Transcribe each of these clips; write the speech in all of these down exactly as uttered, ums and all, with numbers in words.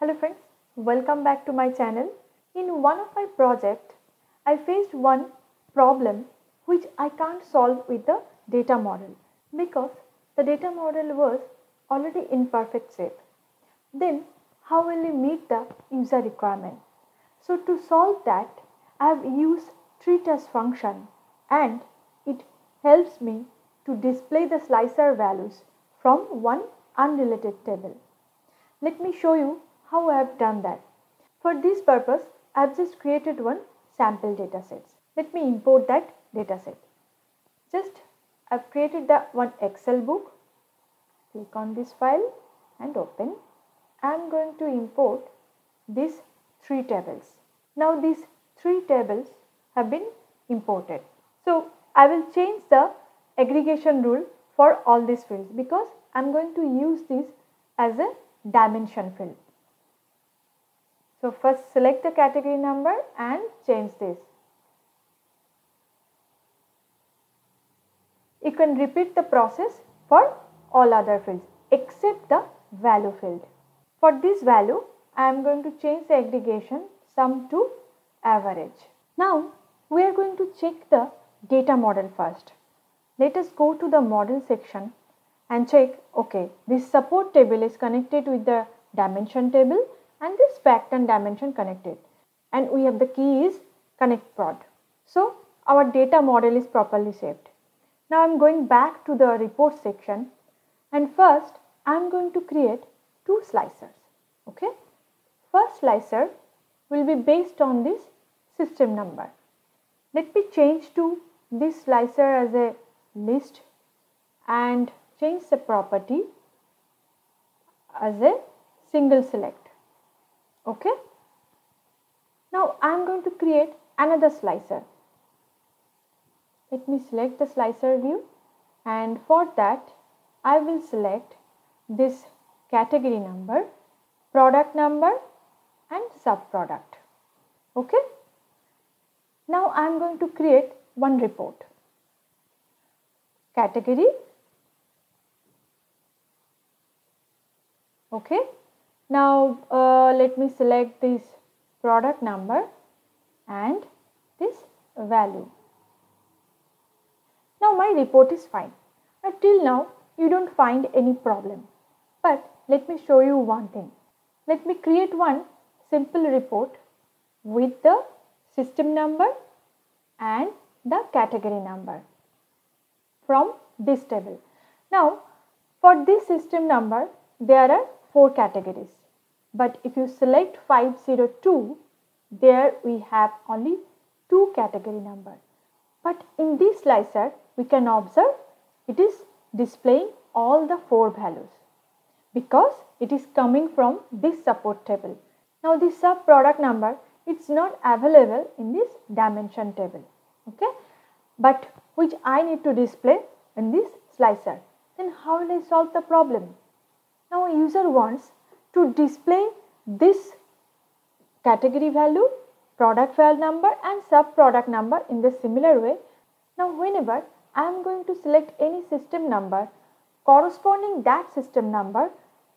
Hello friends, welcome back to my channel. In one of my project, I faced one problem which I can't solve with the data model because the data model was already in perfect shape. Then how will we meet the user requirement? So to solve that, I have used TREATAS function and it helps me to display the slicer values from one unrelated table. Let me show you how I have done that. For this purpose, I have just created one sample dataset. Let me import that dataset. Just I have created the one Excel book. Click on this file and open. I am going to import these three tables. Now these three tables have been imported. So I will change the aggregation rule for all these fields because I am going to use this as a dimension field. So first select the category number and change this. You can repeat the process for all other fields except the value field. For this value, I am going to change the aggregation sum to average. Now we are going to check the data model first. Let us go to the model section and check, okay, this support table is connected with the dimension table and this fact and dimension connected, and we have the key is connect prod. So our data model is properly shaped. Now I am going back to the report section and first I am going to create two slicers. Okay, first slicer will be based on this system number. Let me change to this slicer as a list and change the property as a single select. Okay. Now I am going to create another slicer. Let me select the slicer view, and for that I will select this category number, product number and subproduct. Okay. Now I am going to create one report. Category. Okay. Now uh, let me select this product number and this value. Now my report is fine. Until now you don't find any problem. But let me show you one thing. Let me create one simple report with the system number and the category number from this table. Now for this system number there are four categories, but if you select five zero two, there we have only two category number, but in this slicer we can observe it is displaying all the four values because it is coming from this support table. Now this sub product number, it's not available in this dimension table, okay, but which I need to display in this slicer. Then how will I solve the problem? Now a user wants to display this category value, product value number and sub product number in the similar way. Now whenever I am going to select any system number corresponding that system number,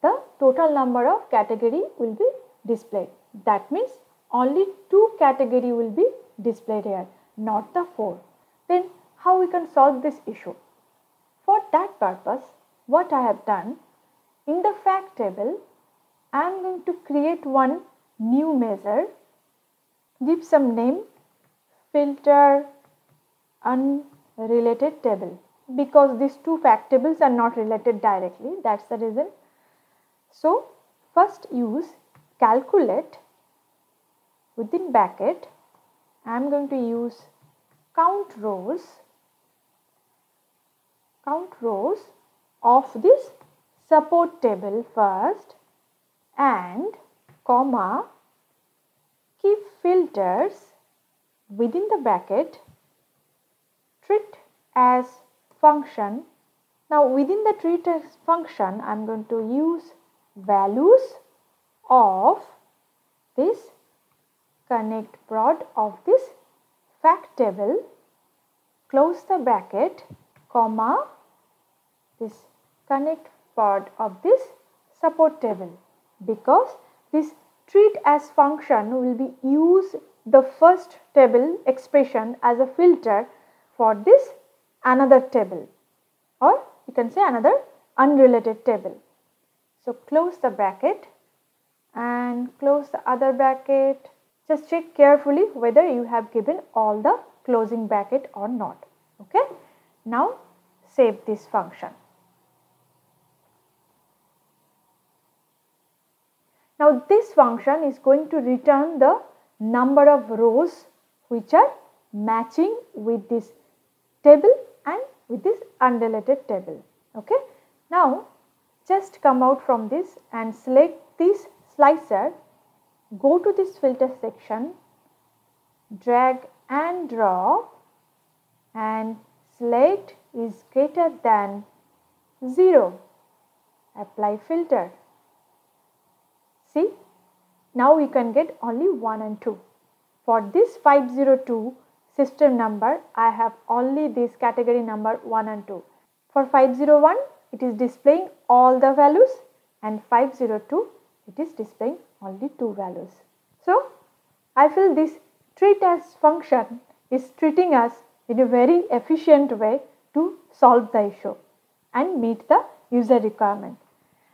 the total number of category will be displayed. That means only two category will be displayed here, not the four. Then how we can solve this issue? For that purpose, what I have done, in the fact table, I am going to create one new measure, give some name, filter unrelated table, because these two fact tables are not related directly, that's the reason. So first use calculate, within bracket I am going to use count rows, count rows of this support table first, and comma, keep filters within the bracket treat as function. Now within the treat as function I am going to use values of this connect prod of this fact table, close the bracket, comma, this connect prod of this support table, because This TREATAS function will be use the first table expression as a filter for this another table, or you can say another unrelated table. So close the bracket and close the other bracket. Just check carefully whether you have given all the closing bracket or not. Okay. Now save this function. Now this function is going to return the number of rows which are matching with this table and with this unrelated table. Okay. Now just come out from this and select this slicer, go to this filter section, drag and draw, and select is greater than zero. Apply filter. See, now we can get only one and two. For this five zero two system number, I have only this category number one and two. For five zero one, it is displaying all the values, and five zero two, it is displaying only two values. So, I feel this TREATAS function is treating us in a very efficient way to solve the issue and meet the user requirement.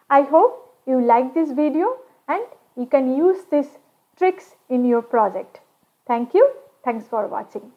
I hope you like this video and you can use these tricks in your project. Thank you. Thanks for watching.